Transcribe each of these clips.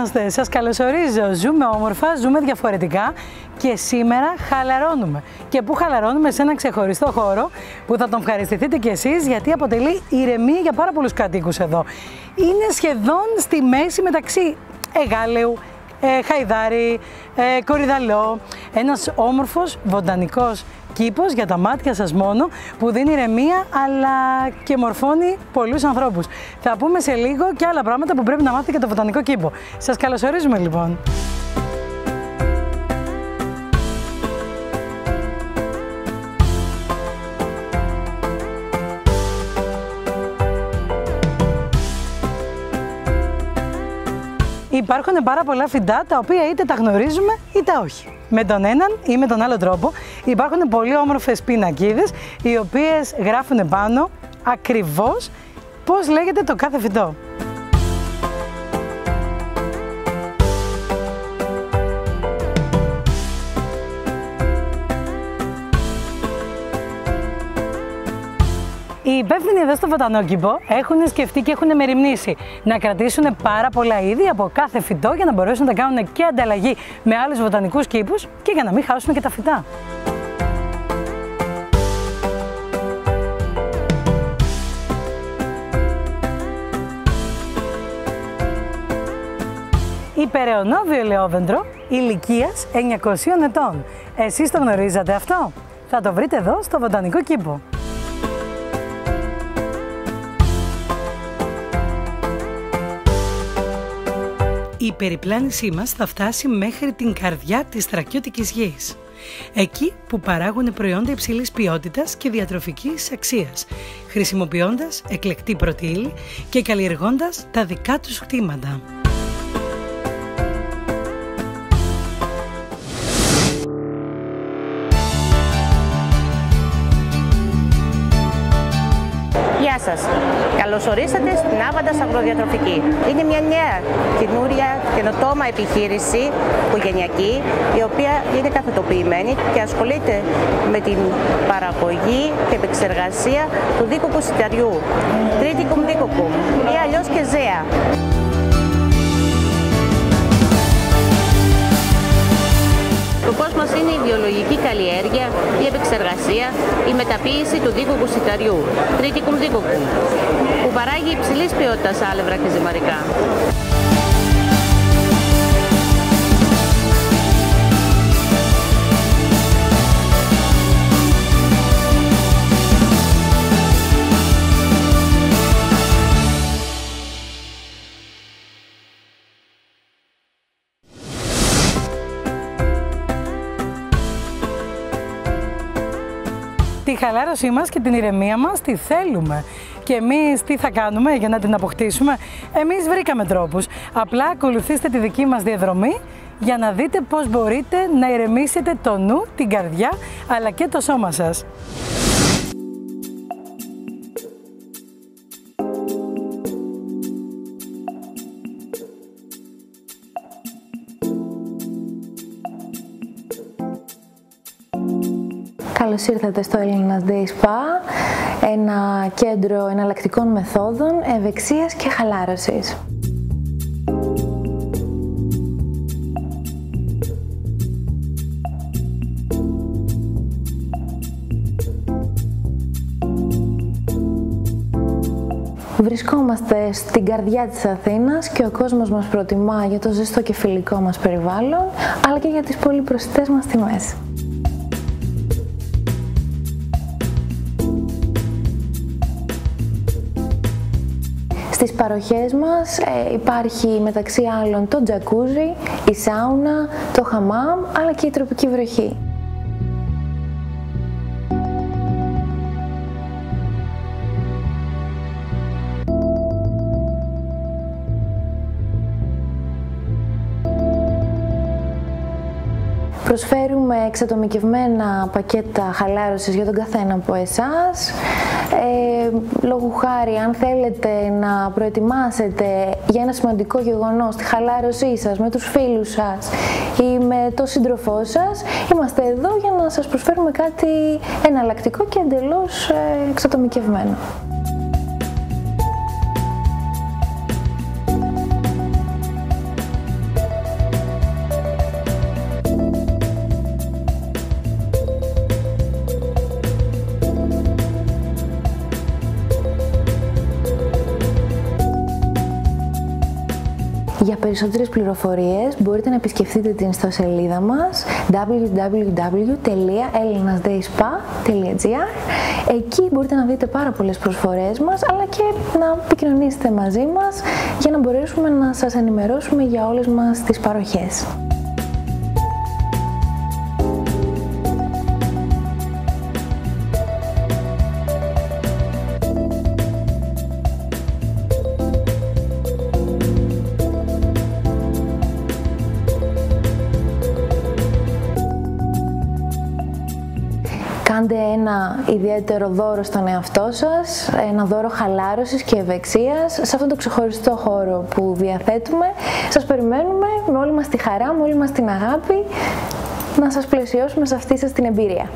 είμαστε, σας καλωσορίζω. Ζούμε όμορφα, ζούμε διαφορετικά και σήμερα χαλαρώνουμε. Και πού χαλαρώνουμε? Σε ένα ξεχωριστό χώρο που θα τον ευχαριστηθείτε κι εσείς, γιατί αποτελεί ηρεμία για πάρα πολλούς κατοίκους εδώ. Είναι σχεδόν στη μέση μεταξύ Αιγάλεου, Χαϊδάρι, Κορυδαλό. Ένας όμορφος βοτανικός κήπος για τα μάτια σας μόνο, που δίνει ηρεμία αλλά και μορφώνει πολλούς ανθρώπους. Θα πούμε σε λίγο και άλλα πράγματα που πρέπει να μάθετε για το βοτανικό κήπο. Σας καλωσορίζουμε λοιπόν. Υπάρχουν πάρα πολλά φυτά τα οποία είτε τα γνωρίζουμε είτε όχι. Με τον έναν ή με τον άλλο τρόπο. Υπάρχουν πολύ όμορφες πινακίδες οι οποίες γράφουν πάνω ακριβώς πώς λέγεται το κάθε φυτό. Οι υπεύθυνοι εδώ στο βοτανικό κήπο έχουν σκεφτεί και έχουν μεριμνήσει να κρατήσουν πάρα πολλά είδη από κάθε φυτό για να μπορέσουν να τα κάνουν και ανταλλαγή με άλλους βοτανικούς κήπους και για να μην χάσουν και τα φυτά. Υπεραιωνόβιο ελαιόδεντρο ηλικίας 900 ετών. Εσείς το γνωρίζατε αυτό? Θα το βρείτε εδώ στο βοτανικό κήπο. Η περιπλάνησή μας θα φτάσει μέχρι την καρδιά της Θρακιώτικης Γης. Εκεί που παράγουν προϊόντα υψηλής ποιότητας και διατροφικής αξίας, χρησιμοποιώντας εκλεκτή πρωτεΐλη και καλλιεργώντας τα δικά τους κτήματα. Γεια σας. Καλώς ορίσατε στην Άβαντας Αγροδιατροφική. Είναι μια νέα, καινούρια, καινοτόμα επιχείρηση οικογενειακή, η οποία είναι καθετοποιημένη και ασχολείται με την παραγωγή και επεξεργασία του δίκοκου σιταριού, τρίτικουμ δίκοκουμ ή αλλιώς και ζέα. Σκοπός μας είναι η βιολογική καλλιέργεια, η επεξεργασία, η μεταποίηση του δίκοκου σιταριού, τρίτικουμ δίκοκουμ, που παράγει υψηλής ποιότητας άλευρα και ζυμαρικά. Τη χαλάρωσή μας και την ηρεμία μας τη θέλουμε. Και εμείς τι θα κάνουμε για να την αποκτήσουμε? Εμείς βρήκαμε τρόπους. Απλά ακολουθήστε τη δική μας διαδρομή για να δείτε πώς μπορείτε να ηρεμήσετε το νου, την καρδιά αλλά και το σώμα σας. Καλώς ήρθατε στο Έλληνας Day Spa, ένα κέντρο εναλλακτικών μεθόδων ευεξίας και χαλάρωσης. Βρισκόμαστε στην καρδιά της Αθήνας και ο κόσμος μας προτιμά για το ζεστό και φιλικό μας περιβάλλον, αλλά και για τις πολυπροσιτές μας τιμές. Στις παροχές μας υπάρχει μεταξύ άλλων το τζακούζι, η σάουνα, το χαμάμ αλλά και η τροπική βροχή. Προσφέρουμε εξατομικευμένα πακέτα χαλάρωσης για τον καθένα από εσάς. Λόγου χάρη, αν θέλετε να προετοιμάσετε για ένα σημαντικό γεγονός τη χαλάρωσή σας με τους φίλους σας ή με τον σύντροφό σας, είμαστε εδώ για να σας προσφέρουμε κάτι εναλλακτικό και εντελώς εξατομικευμένο. Για περισσότερες πληροφορίες μπορείτε να επισκεφτείτε την ιστοσελίδα μας www.ellinasdayspa.gr. Εκεί μπορείτε να δείτε πάρα πολλές προσφορές μας, αλλά και να επικοινωνήσετε μαζί μας για να μπορέσουμε να σας ενημερώσουμε για όλες μας τις παροχές. Κάντε ένα ιδιαίτερο δώρο στον εαυτό σας, ένα δώρο χαλάρωσης και ευεξίας σε αυτόν τον ξεχωριστό χώρο που διαθέτουμε. Σας περιμένουμε με όλη μας τη χαρά, με όλη μας την αγάπη, να σας πλαισιώσουμε σε αυτή σας την εμπειρία.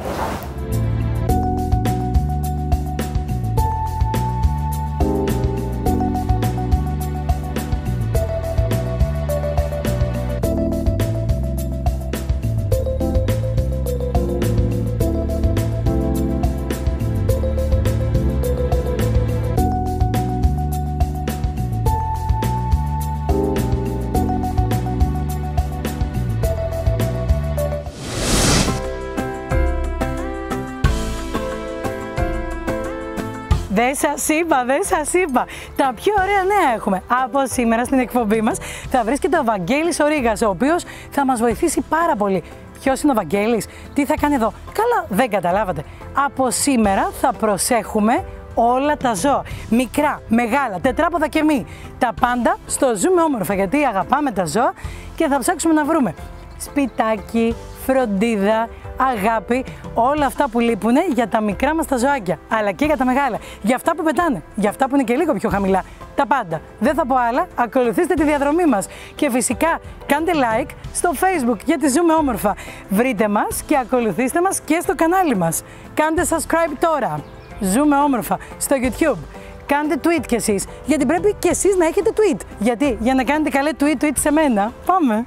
Δεν σας είπα. Τα πιο ωραία νέα έχουμε. Από σήμερα στην εκπομπή μας θα βρίσκεται ο Βαγγέλης Ορίγας, ο οποίος θα μας βοηθήσει πάρα πολύ. Ποιος είναι ο Βαγγέλης, τι θα κάνει εδώ? Καλά, δεν καταλάβατε. Από σήμερα θα προσέχουμε όλα τα ζώα. Μικρά, μεγάλα, τετράποδα και μη. Τα πάντα στο ζούμε όμορφα, γιατί αγαπάμε τα ζώα και θα ψάξουμε να βρούμε σπιτάκι, φροντίδα, αγάπη, όλα αυτά που λείπουνε για τα μικρά μας τα ζωάκια, αλλά και για τα μεγάλα, για αυτά που πετάνε, για αυτά που είναι και λίγο πιο χαμηλά, τα πάντα. Δεν θα πω άλλα, ακολουθήστε τη διαδρομή μας και φυσικά κάντε like στο Facebook γιατί ζούμε όμορφα. Βρείτε μας και ακολουθήστε μας και στο κανάλι μας. Κάντε subscribe τώρα, ζούμε όμορφα, στο YouTube. Κάντε tweet κι εσείς, γιατί πρέπει κι εσείς να έχετε tweet. Γιατί, για να κάνετε καλέ tweet σε μένα, πάμε.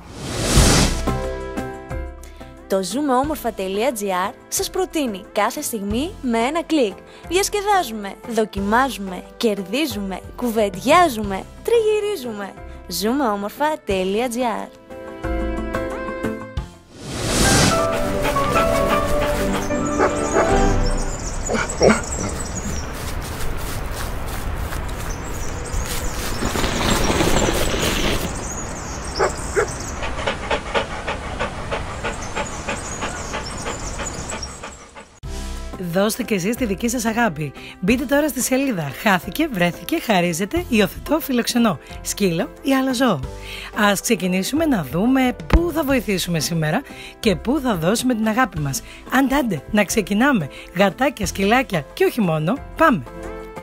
Το ζούμεόμορφα.gr σας προτείνει κάθε στιγμή με ένα κλικ. Διασκεδάζουμε, δοκιμάζουμε, κερδίζουμε, κουβεντιάζουμε, τριγυρίζουμε. ζούμεόμορφα.gr. Δώστε και εσείς τη δική σας αγάπη. Μπείτε τώρα στη σελίδα «Χάθηκε, βρέθηκε, χαρίζεται, υιοθετώ, φιλοξενώ, σκύλο ή άλλο ζώο». Ας ξεκινήσουμε να δούμε πού θα βοηθήσουμε σήμερα και πού θα δώσουμε την αγάπη μας. Άντε, να ξεκινάμε. Γατάκια, σκυλάκια και όχι μόνο. Πάμε!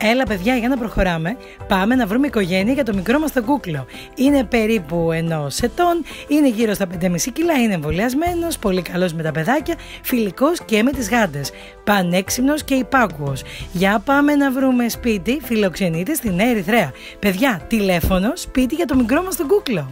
Έλα παιδιά, για να προχωράμε, πάμε να βρούμε οικογένεια για το μικρό μας τον κούκλο. Είναι περίπου 1 ετών, είναι γύρω στα 5,5 κιλά, είναι εμβολιασμένος, πολύ καλός με τα παιδάκια, φιλικός και με τις γάτες, πανέξυπνος και υπάκουος. Για πάμε να βρούμε σπίτι, φιλοξενείται στη Νέα Ερυθρέα. Παιδιά, τηλέφωνο, σπίτι για το μικρό μας τον κούκλο.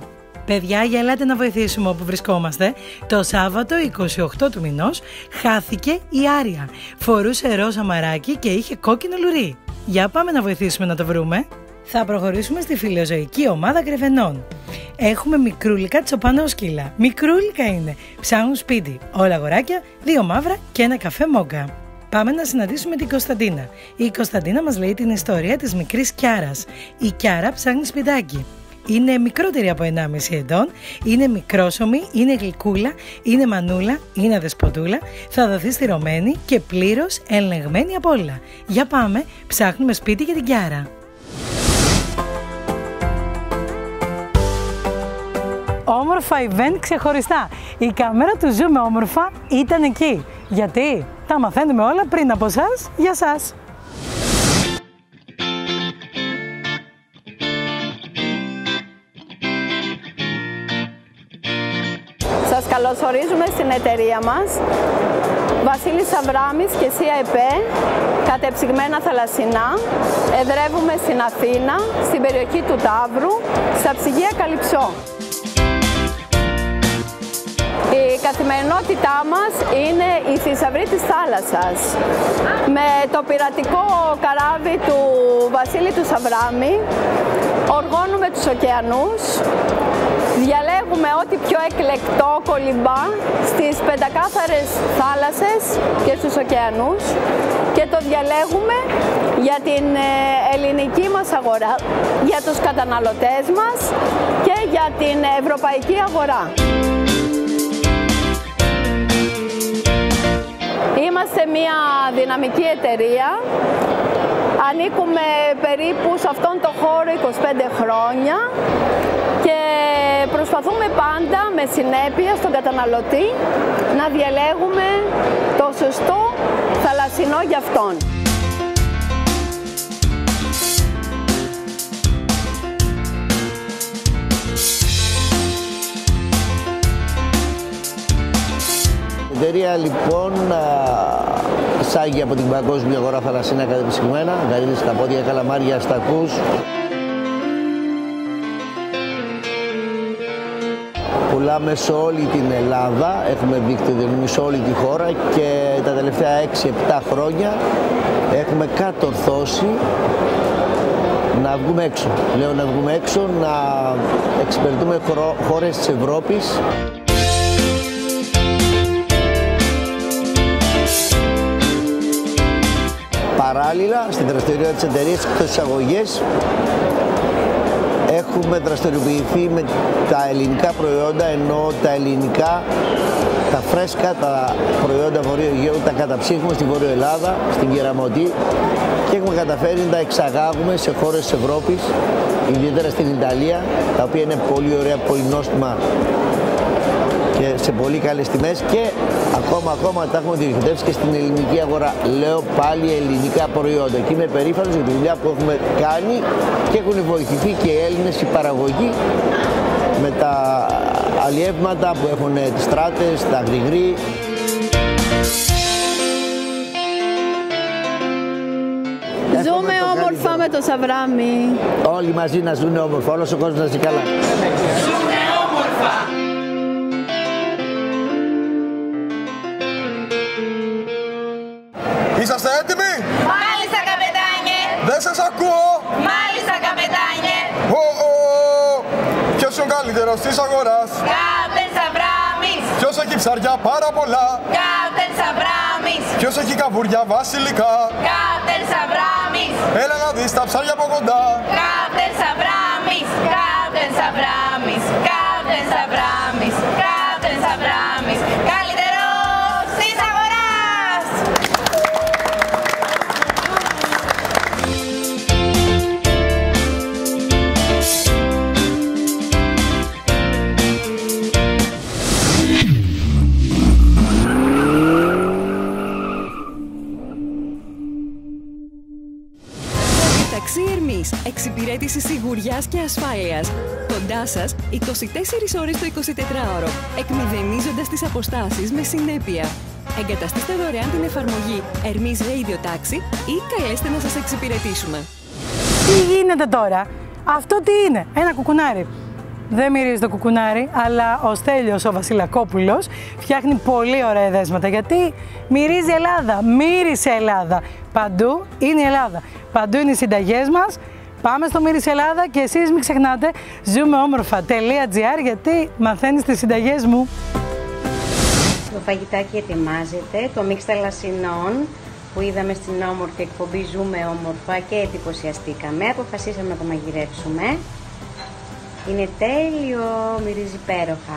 Παιδιά, για ελάτε να βοηθήσουμε όπου βρισκόμαστε. Το Σάββατο 28 του μηνός χάθηκε η Άρια. Φορούσε ροζ μαράκι και είχε κόκκινο λουρί. Για πάμε να βοηθήσουμε να το βρούμε. Θα προχωρήσουμε στη φιλοζωική ομάδα Κρεβενών. Έχουμε μικρούλικα τσοπανόσκυλα. Μικρούλικα είναι. Ψάχνουν σπίτι. Όλα αγοράκια, 2 μαύρα και 1 καφέ μόγκα. Πάμε να συναντήσουμε την Κωνσταντίνα. Η Κωνσταντίνα μας λέει την ιστορία της μικρής Κιάρας. Η Κιάρα ψάχνει σπιτάκι. Είναι μικρότερη από 1,5 ετών, είναι μικρόσωμη, είναι γλυκούλα, είναι μανούλα, είναι δεσποτούλα, θα δοθεί στηρωμένη και πλήρως ελεγμένη από όλα. Για πάμε, ψάχνουμε σπίτι για την Κιάρα. Όμορφα event ξεχωριστά. Η κάμερα του Ζούμε Όμορφα ήταν εκεί. Γιατί τα μαθαίνουμε όλα πριν από εσάς, για σας. Σας καλωσορίζουμε στην εταιρεία μας. Βασίλης Σαβράμης και ΣΥΑΕΠΕ, κατεψυγμένα θαλασσινά. Εδρεύουμε στην Αθήνα, στην περιοχή του Ταύρου, στα ψυγεία Καλυψώ. Η καθημερινότητά μας είναι η θησαυρή της θάλασσας. Με το πειρατικό καράβι του Βασίλη του Σαβράμη οργώνουμε τους ωκεανούς, διαλέγουμε ό,τι πιο εκλεκτό κολυμπά στις πεντακάθαρες θάλασσες και στους ωκεανούς και το διαλέγουμε για την ελληνική μας αγορά, για τους καταναλωτές μας και για την ευρωπαϊκή αγορά. Είμαστε μια δυναμική εταιρεία. Ανήκουμε περίπου σε αυτόν τον χώρο 25 χρόνια και προσπαθούμε πάντα με συνέπεια στον καταναλωτή να διαλέγουμε το σωστό θαλασσινό για αυτόν. Η εταιρεία λοιπόν εισάγει από την παγκόσμια αγορά θαλασσινά κατεψυγμένα, γαρίδες στα πόδια, καλαμάρια, αστακούς. Πουλάμε σε όλη την Ελλάδα, έχουμε δίκτυο διανομή σε όλη τη χώρα και τα τελευταία 6-7 χρόνια έχουμε κατορθώσει να βγούμε έξω. Λέω να βγούμε έξω, να εξυπηρετούμε χώρες της Ευρώπης. Παράλληλα, στην δραστηριότητα της εταιρείας και στις αγωγές έχουμε δραστηριοποιηθεί με τα ελληνικά προϊόντα, ενώ τα ελληνικά, τα φρέσκα, τα προϊόντα Βορείου Αιγαίου τα καταψύχουμε στη Βόρεια Ελλάδα, στην Κεραμωτή και έχουμε καταφέρει να τα εξαγάγουμε σε χώρες της Ευρώπης, ιδιαίτερα στην Ιταλία, τα οποία είναι πολύ ωραία, πολύ νόστιμα και σε πολύ καλές τιμές και ακόμα τα έχουμε διοχετεύσει και στην ελληνική αγορά. Λέω πάλι ελληνικά προϊόντα και είμαι περήφανος για τη δουλειά που έχουμε κάνει και έχουν βοηθηθεί και οι Έλληνες οι παραγωγοί με τα αλλιεύματα που έχουν τις στράτες, τα γρηγρή. Ζούμε όμορφα με το Σαβράμι. Όλοι μαζί να ζουν όμορφα, όλος ο κόσμος να ζει καλά. Ζούμε όμορφα. Είσαστε έτοιμοι? Μάλιστα, καπετάνιε! Δεν σας ακούω! Μάλιστα, καπετάνιε! Ποιος είναι ο καλύτερος της αγοράς? Κάπτεν Σαβράμης! Ποιος έχει ψαριά πάρα πολλά? Κάπτεν Σαβράμης! Ποιος έχει καβούρια βασιλικά? Κάπτεν Σαβράμης! Έλα να δεις τα ψάρια από κοντά! Κάπτεν Σαβράμης! Κάπτεν Σαβράμης! Κάπτεν Σαβράμης! Κάπτεν Σαβράμης! Καλύτερος της αγοράς! Εξυπηρέτηση σιγουριάς και ασφάλειας. Κοντά σας 24 ώρες το 24ωρο, εκμηδενίζοντας τις αποστάσεις με συνέπεια. Εγκαταστήστε δωρεάν την εφαρμογή Hermes Radio Taxi ή καλέστε να σας εξυπηρετήσουμε. Τι γίνεται τώρα? Αυτό τι είναι? Ένα κουκουνάρι. Δεν μυρίζει το κουκουνάρι, αλλά ο Στέλιος ο Βασιλακόπουλος φτιάχνει πολύ ωραία δέσματα, γιατί μυρίζει Ελλάδα, μύρισε Ελλάδα. Παντού είναι η Ελλάδα, παντού είναι οι συνταγές μας. Πάμε στο Μύρισε Ελλάδα και εσείς μην ξεχνάτε ζούμεόμορφα.gr γιατί μαθαίνεις τις συνταγές μου. Το φαγητάκι ετοιμάζεται, το μίξ θαλασσινών που είδαμε στην όμορφη εκπομπή Ζούμε Όμορφα και εντυπωσιαστήκαμε. Αποφασίσαμε να το μαγειρέψουμε. Είναι τέλειο, μυρίζει υπέροχα.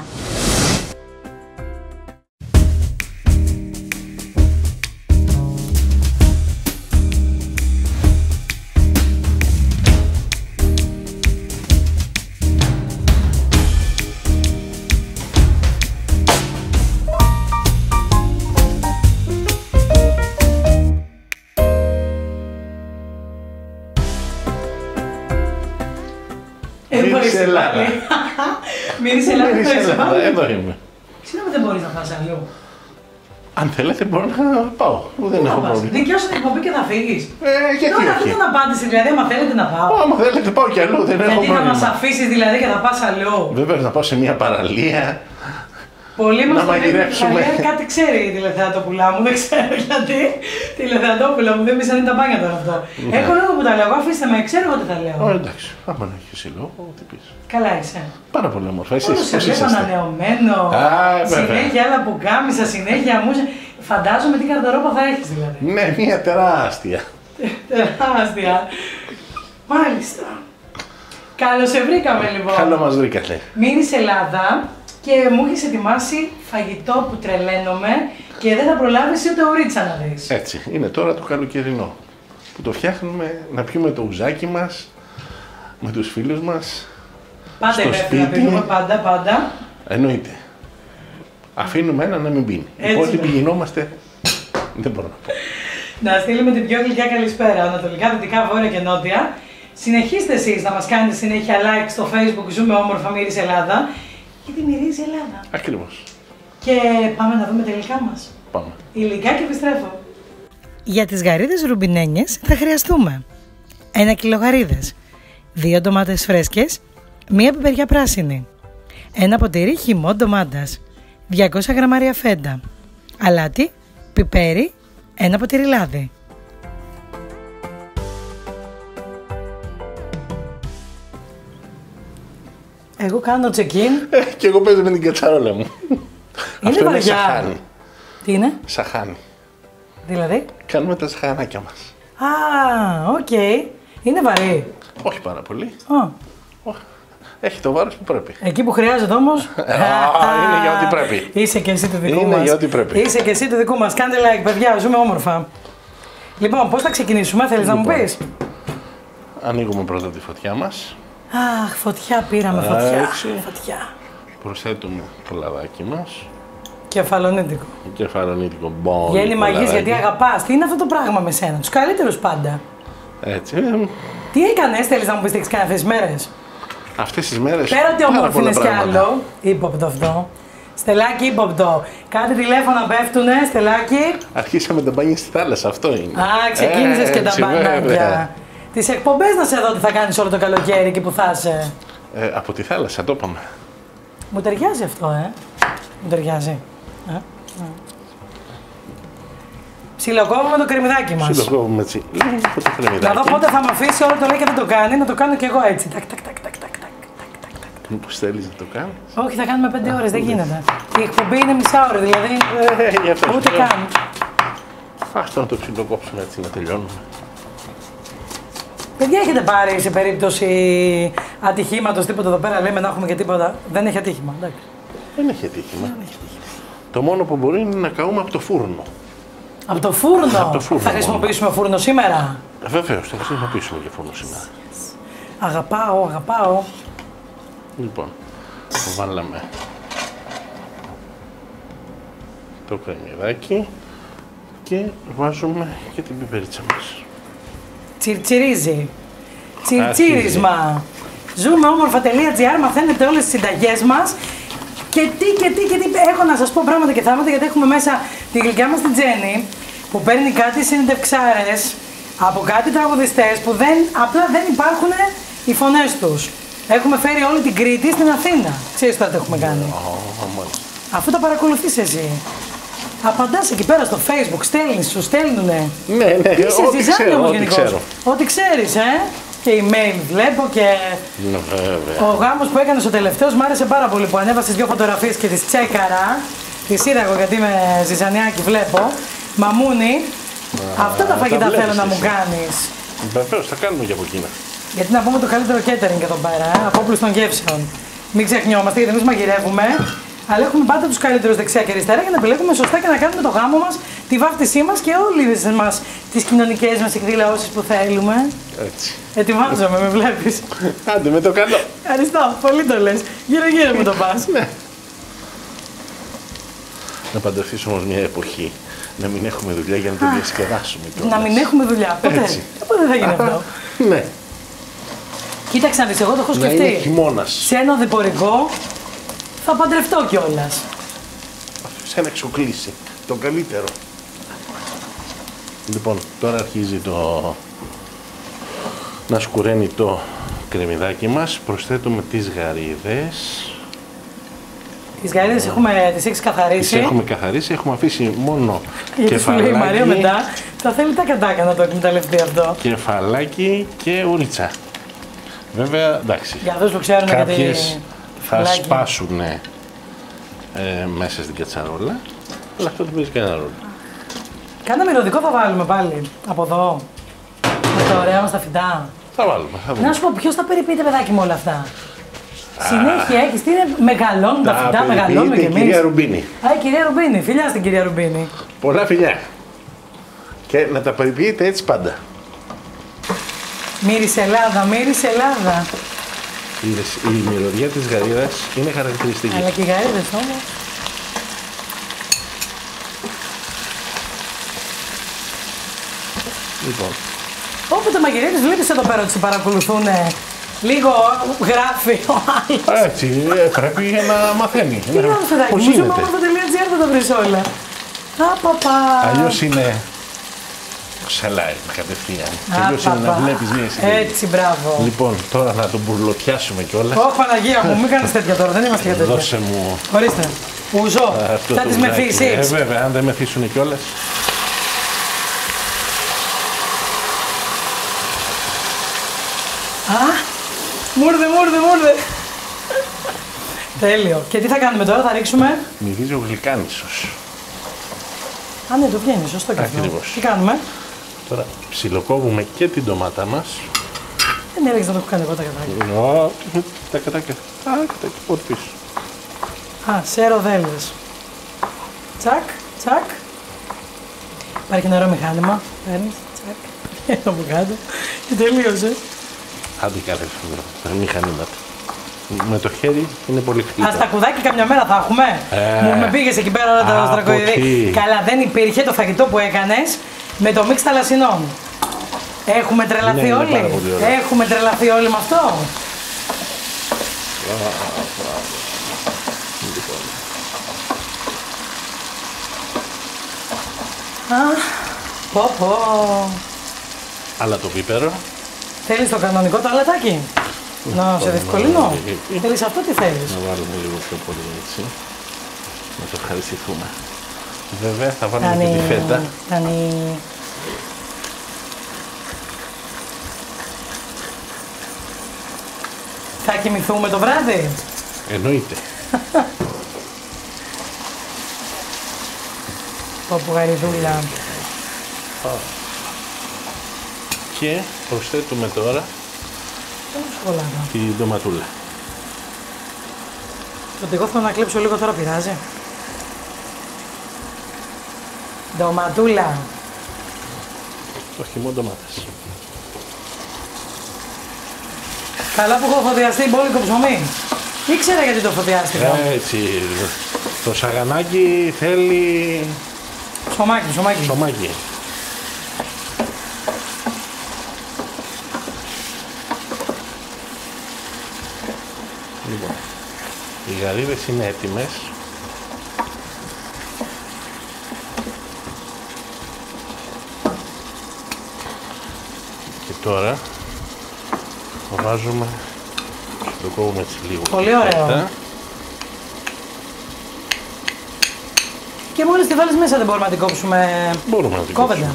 Μύρισε Ελλάδα. Εδώ είμαι. Συγγνώμη, δεν μπορείς να φας αλλού? Αν θέλετε μπορώ να πάω. Δεν έχω πρόβλημα. Δικαιώσου την εκπομπή και θα φύγεις. Γιατί όχι. Αυτή ήταν απάντηση, δηλαδή άμα θέλετε να πάω. Άμα θέλετε πάω κι αλλού, δεν έχω πρόβλημα. Γιατί θα μας αφήσεις δηλαδή και θα πας αλλού? Βέβαια, να πάω σε μια παραλία. Πολύ μας μαγειρεύσουμε. Κάτι ξέρει η τηλεθεατόπουλά μου, δεν ξέρω γιατί. Τηλεθεατόπουλα μου, δεν μισανεί τα μπάνια τώρα αυτό. Ναι. Έχω λόγο που τα λέω, αφήστε με, ξέρω εγώ τι θα λέω. Ωραία, εντάξει, άμα να έχεις λόγο, τι πεις. Καλά είσαι. Πάρα πολύ όμορφα, εσύ είσαι. Είσαι ανανεωμένο, συνέχεια άλλα που κάμισα, συνέχεια μουσα. Φαντάζομαι τι καρδαρόπα θα έχεις δηλαδή. Ναι, μια τεράστια. Τεράστια. Μάλιστα. Καλώς σε βρήκαμε λοιπόν. Καλό μας βρήκατε. Μείνεις Ελλάδα. Και μου έχεις ετοιμάσει φαγητό που τρελαίνομαι και δεν θα προλάβεις ούτε ουρίτσα να δεις. Έτσι, είναι τώρα το καλοκαιρινό που το φτιάχνουμε να πιούμε το ουζάκι μας, με τους φίλους μας, πάντα στο σπίτι. Πάντα πιούμε, πάντα. Εννοείται. Αφήνουμε ένα να μην πίνει. Οπότε πηγαινόμαστε, δεν μπορώ να πω. Να στείλουμε την πιο γλυκιά καλησπέρα, ανατολικά, δυτικά, βόρεια και νότια. Συνεχίστε εσείς να μας κάνετε συνέχεια like στο Facebook, ζούμε όμορφα, μύρισε Ελλάδα. Γιατί μυρίζει η Ελλάδα. Ακριβώς. Και πάμε να δούμε τα υλικά μας. Πάμε. Υλικά και επιστρέφω. Για τις γαρίδες ρουμπινένιες θα χρειαστούμε 1 κιλό γαρίδες, 2 ντομάτες φρέσκες, 1 πιπεριά πράσινη, 1 ποτήρι χυμό ντομάτας, 200 γραμμάρια φέντα, αλάτι, πιπέρι, 1 ποτήρι λάδι. Εγώ κάνω check-in. Και εγώ παίζω με την κατσαρόλα μου. Είναι βαριά. Σαχάνι. Τι είναι? Σαχάνι. Δηλαδή? Κάνουμε τα σαχανάκια μας. Α, οκ. Okay. Είναι βαρύ. Όχι πάρα πολύ. Έχει το βάρος που πρέπει. Εκεί που χρειάζεται όμως. Είναι για ό,τι πρέπει. Είσαι και εσύ του δικού μας. Είναι για ό,τι πρέπει. Είσαι και εσύ του δικού μας. Κάντε like, παιδιά, ζούμε όμορφα. Λοιπόν, πώς θα ξεκινήσουμε, θέλεις να μου πεις? Ανοίγουμε πρώτα τη φωτιά μας. Αχ, φωτιά πήραμε, φωτιά. Προσθέτουμε το λαδάκι μας. Κεφαλονίτικο. Κεφαλονίτικο, μπον. Γέννη μαγής, γιατί αγαπάς. Τι είναι αυτό το πράγμα με σένα, τους καλύτερους πάντα. Έτσι. Τι έκανες, θέλεις να μου πεις τι έχεις κάνει αυτές τις μέρες? Αυτές τις μέρες. Πέρατε ομορφινές κι άλλο. Ύποπτο αυτό. Στελάκι, ύποπτο. Κάτι τηλέφωνα πέφτουνε, Στελάκι. Αρχίσαμε τα μπάνια στη θάλασσα, αυτό είναι. Α, ξεκίνησες και τα μπάνια. Τις εκπομπές να σε δω τι θα κάνεις όλο το καλοκαίρι και που θα είσαι. Από τη θάλασσα, το είπαμε. Μου ταιριάζει αυτό, Μου ταιριάζει. Ψιλοκόβουμε το κρεμμυδάκι μας. Ψιλοκόβουμε έτσι. Να δω πότε θα με αφήσει όλο το λέει και δεν το κάνει, να το κάνω κι εγώ έτσι. Μήπως θέλεις να το κάνεις? Όχι, θα κάνουμε 5 ώρες, δεν γίνεται. Η εκπομπή είναι μισά ώρα, δηλαδή. Ούτε καν. Άστο να το ψιλοκόψουμε έτσι, να τελειώνουμε. Παιδιά, έχετε πάρει σε περίπτωση ατυχήματος τίποτα εδώ πέρα? Λέμε να έχουμε και τίποτα. Δεν έχει ατύχημα, εντάξει. Δεν έχει ατύχημα. Το μόνο που μπορεί είναι να καούμε από το φούρνο. Από το φούρνο? Από το φούρνο. Θα χρησιμοποιήσουμε φούρνο σήμερα? Βεβαίως, θα χρησιμοποιήσουμε και φούρνο σήμερα. Αγαπάω. Λοιπόν, βάλαμε το κρεμμυδάκι και βάζουμε και την πιπερίτσα μας. Τσιρτσιρίζει. Τσιρτσίρισμα. Ζούμε όμορφα.gr, μαθαίνετε όλες τις συνταγές μας. Και τι έχω να σας πω πράγματα και θαύματα, γιατί έχουμε μέσα τη γλυκιά μας την Τζέννη που παίρνει κάτι συνεντευξάρες από κάτι τραγουδιστές που απλά δεν υπάρχουν οι φωνές τους. Έχουμε φέρει όλη την Κρήτη στην Αθήνα. Ξέρεις τώρα τι έχουμε κάνει. Αφού τα παρακολουθείς εσύ. Απαντάς εκεί πέρα στο Facebook, σου στέλνουνε. Ναι, είσαι designer γενικώς. Ό,τι ξέρεις, Και email βλέπω και. Ο γάμος που έκανες ο τελευταίος μου άρεσε πάρα πολύ που ανέβασες 2 φωτογραφίες και τις τσέκαρα. Τις είδα εγώ γιατί με ζυζανιάκι βλέπω. Μαμούνι, αυτά τα φαγητά θέλω να μου κάνεις. Βεβαίως, θα κάνουμε και από εκείνα. Γιατί να πούμε το καλύτερο catering εδώ πέρα, απόπλους των γεύσεων. Μην ξεχνιόμαστε γιατί εμείς μαγειρεύουμε. Αλλά έχουμε πάντα τους καλύτερους δεξιά και αριστερά για να επιλέγουμε σωστά και να κάνουμε το γάμο μας, τη βάφτισή μας και όλες μας τις κοινωνικές μας εκδηλώσεις που θέλουμε. Έτσι. Ετοιμάζομαι, με βλέπεις. Άντε, με το καλό. Ευχαριστώ, πολύ το λες. Γύρω-γύρω μου το πας. Ναι. Να παντρευτείς όμως μια εποχή. Να μην έχουμε δουλειά για να το διασκεδάσουμε. Να μην έχουμε δουλειά. Ποτέ θα γίνει αυτό. Ναι. Κοίταξε να δεις, εγώ το έχω σκεφτεί. Να είναι χειμώνας. Σε ένα οδηπορικό. Θα παντρευτώ κιόλας. Σε ένα εξοκλήσει. Το καλύτερο. Λοιπόν, τώρα αρχίζει να σκουραίνει το κρεμμυδάκι μας. Προσθέτουμε τις γαρίδες. Τις γαρίδες τις έχεις καθαρίσει. Τις έχουμε καθαρίσει, έχουμε αφήσει μόνο γιατί κεφαλάκι. Γιατί σου λέει η Μαρία μετά, θα θέλει τα κατάκα να το εκμεταλλευτεί αυτό. Κεφαλάκι και ουρίτσα. Βέβαια, εντάξει, για αυτούς που ξέρουν κάποιες θα σπάσουν μέσα στην κατσαρόλα, αλλά αυτό δεν παίζει κανένα ρόλο. Κάνα μυρωδικό θα βάλουμε πάλι, από εδώ, με τα ωραία μας τα φυτά. Θα βάλουμε, θα βάλουμε. Να σου πω, ποιος θα περιποιείται παιδάκι με όλα αυτά. Συνέχεια έχεις, τι είναι, μεγαλώνουν τα φυτά, μεγαλώνουμε κι εμείς. Κυρία Ρουμπίνη. Α, η κυρία Ρουμπίνη, φιλιά στην κυρία Ρουμπίνη. Πολλά φιλιά. Και να τα περιποιείται έτσι πάντα. Μύρισε Ελλάδα, μύρισε Ελλάδα. Η μυρωδιά της γαρίδας είναι χαρακτηριστική. Αλλά και οι γαρίδες όμως. Λοιπόν. Όποτε μαγειρεύεις βλέπεις εδώ πέρα ότι σε παρακολουθούν. Λίγο γράφει ο άλλος. Έτσι, πρέπει να μαθαίνει. Τι να μαθαίνει, museumamama.gr θα τα βρεις όλα. Αλλιώς είναι... Ξελάει κατευθείαν. Τελείως είναι να βλέπεις μία στιγμή. Έτσι, μπράβο. Λοιπόν, τώρα να τον μπουρλοτιάσουμε κιόλα. Ω, Παναγία μου, μην κάνεις τέτοια τώρα, δεν είμαστε για τέτοια. Δώσε μου. Ορίστε. Ούζο, θα τις μεθύσεις. Βέβαια, αν δεν μεθύσουν κιόλα. Α, μούρδε, μούρδε, μούρδε. Τέλειο. Και τι θα κάνουμε τώρα, θα ρίξουμε. Μυρίζει ο γλυκάνισος. Α, ναι, το βγαίνει, σωστό και αυτό. Τι κάνουμε. Τώρα ψιλοκόβουμε και την ντομάτα μας. Δεν έλεγες να το έχω κάνει εγώ τα κατάκια. Ω, τα κατάκια. Α, κατάκια, πότε πίσω. Α, σέρο δέλδες. Τσακ, τσακ. Υπάρχει νερό μηχάνημα. Παίρνεις, τσακ. Εδώ από κάτω. Και τελείωσε. Άντε κάθε φύλλο, τα μηχανήματα. Με το χέρι είναι πολύ χτύπημα. Α, τα κουδάκια καμιά μέρα θα έχουμε. Μου με πήγες εκεί πέρα όλα τα στρακοειδή. Καλά, δεν υπήρχε το φαγητό που έκανες. Με το μίξ θαλασσινών. Έχουμε τρελαθεί όλοι. Έχουμε τρελαθεί όλοι με αυτό. Πω πω. Αλλά το πίπερο. Θέλεις το κανονικό το αλατάκι. Να σε δυσκολύνω. Θέλεις αυτό τι θέλεις. Να βάλουμε λίγο πιο πολύ έτσι. Να το ευχαριστηθούμε. Βέβαια θα βάλουμε και τη φέτα. Θα κοιμηθούμε το βράδυ. Εννοείται. Όπου γαριδούλα. Και προσθέτουμε τώρα την ντοματούλα. Ότι εγώ θέλω να κλέψω λίγο τώρα πειράζει. Ντοματούλα. Το χυμό ντομάτας. Καλά που έχω φωτιαστεί μπόλικο ψωμί. Ήξερα γιατί το φωτιάστηκα. Έτσι. Το σαγανάκι θέλει... Ψωμάκι, ψωμάκι. Ψωμάκι. Λοιπόν, οι γαρίδες είναι έτοιμες. Και τώρα βάζουμε, το κόβουμε έτσι λίγο. Πολύ ωραία. Και μόλις τη βάλεις μέσα δεν μπορούμε να την κόψουμε. Μπορούμε να την κόψουμε.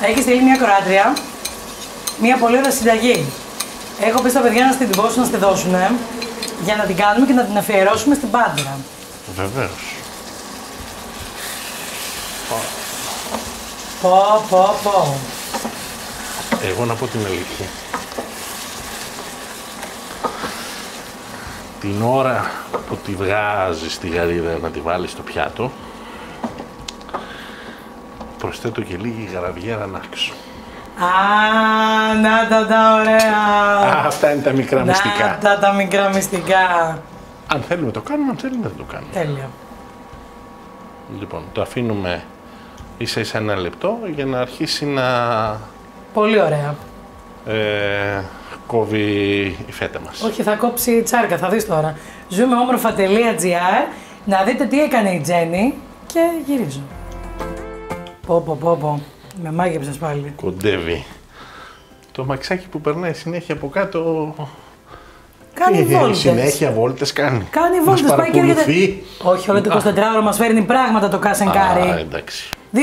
Έχει στείλει μια κοράτρια, μια πολύ ωραία συνταγή. Έχω πει στα παιδιά να στην τυπώσουν, να στη δώσουν, για να την κάνουμε και να την αφιερώσουμε στην Πάντρα. Βεβαίως. Πω, πω, πω. Εγώ να πω την αλήθεια. Την ώρα που τη βγάζεις τη γαρίδα να τη βάλεις στο πιάτο, προσθέτω και λίγη γαραβιέρα να άξω. Α, να τα ωραία! Αυτά είναι τα μικρά μυστικά. Αυτά τα μικρά μυστικά. Αν θέλουμε το κάνουμε, αν θέλουμε δεν το κάνουμε. Τέλεια. Λοιπόν, το αφήνουμε ίσα ίσα ένα λεπτό για να αρχίσει να... Πολύ ωραία. Κόβει η φέτα μας. Όχι, θα κόψει η τσάρκα, θα δεις τώρα. Ζούμε όμορφα.gr, να δείτε τι έκανε η Τζέννη και γυρίζω. Πω πω πω πω, με μάγεψες πάλι. Κοντεύει Το μαξάκι που περνάει συνέχεια από κάτω. Κάνει βόλτες. Συνέχεια βόλτες κάνει. Κάνει βόλτες, πάει και έρχεται. Όχι, όλο το 24ωρο μας φέρνει πράγματα το Cash & Carry. Α, εντάξει. 2, 10, 57,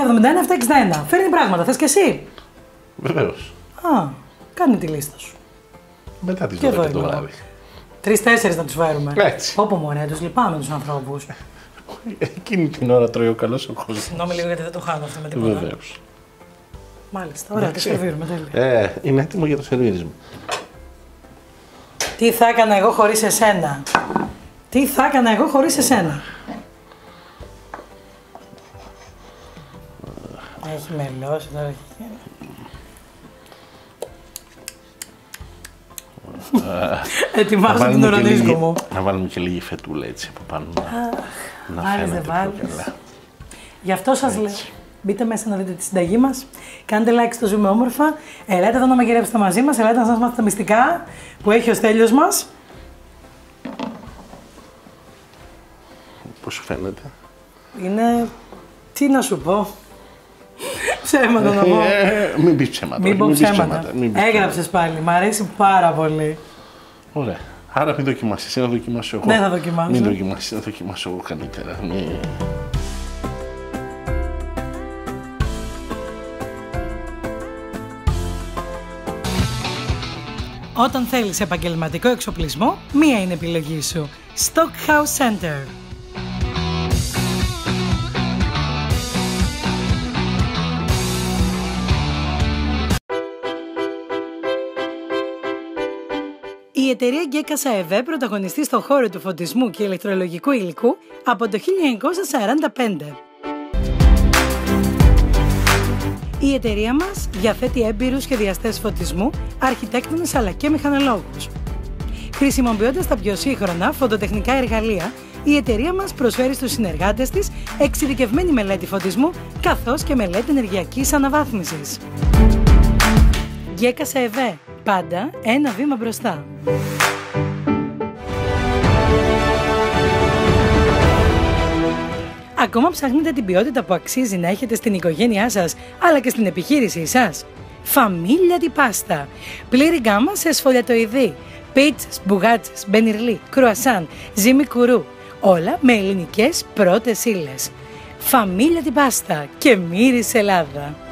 71, 7, 61. Φέρνει πράγματα. Θες και εσύ. Βεβαίως. Α, κάνε τη λίστα σου. Μετά τις 12 το βράδυ. 3-4 να τους φέρουμε. Έτσι. Όπου μωρέ, τους λυπάμαι τους ανθρώπους. Εκείνη την ώρα τρώει ο καλός ο κόσμος. Συγγνώμη λίγο γιατί δεν το χάνω αυτό με τίποτα. Βεβαίως. Μάλιστα, ωραία, το σερβίρουμε τέλεια. Είναι έτοιμο για το σερβίρισμα. Τι θα έκανα εγώ χωρίς εσένα. Τι θα έκανα εγώ χωρίς εσένα. Έχει μελώσει τώρα. Ετοιμάζω τον οραδίσκο μου. Να βάλουμε και λίγη φετούλα έτσι από πάνω. Να φαίνεται πιο καλά. Γι' αυτό σας λέω. Μπείτε μέσα να δείτε τη συνταγή μας. Κάντε like στο Ζούμε Όμορφα. Ελάτε εδώ να μαγειρέψετε μαζί μας. Ελάτε να σας μάθετε τα μυστικά που έχει ο Στέλιος μας. Πώς σου φαίνεται. Είναι... Τι να σου πω. Ψέματα να πω. Μην πεις ψέματα. Μην πω ψέματα. Έγραψες πάλι. Μ' αρέσει πάρα πολύ. Ωραία. Άρα μην δοκιμάσεις. Εσύ να δοκιμάσω εγώ. Δεν θα δοκιμάσω. Μην δοκιμάσεις. Να δοκιμάσω εγώ καλύτερα. Όταν θέλεις επαγγελματικό εξοπλισμό, μία είναι η επιλογή σου. Stock House Center. Η εταιρεία Gekas AEV, πρωταγωνιστή στον χώρο του φωτισμού και ηλεκτρολογικού υλικού από το 1945. Η εταιρεία μας διαθέτει έμπειρους σχεδιαστές φωτισμού, αρχιτέκτονες αλλά και μηχανολόγους. Χρησιμοποιώντας τα πιο σύγχρονα φωτοτεχνικά εργαλεία, η εταιρεία μας προσφέρει στους συνεργάτες της εξειδικευμένη μελέτη φωτισμού καθώς και μελέτη ενεργειακής αναβάθμισης. Gekas AEV. Πάντα ένα βήμα μπροστά. Ακόμα ψάχνετε την ποιότητα που αξίζει να έχετε στην οικογένειά σας, αλλά και στην επιχείρησή σας. Φαμίλια την πάστα. Πλήρη γκάμα σε σφολιατοειδή, πίτσες, μπουγάτσες, μπενιρλί, κρουασάν, ζύμι κουρού. Όλα με ελληνικές πρώτες ύλες. Φαμίλια την πάστα και μύρισε Ελλάδα.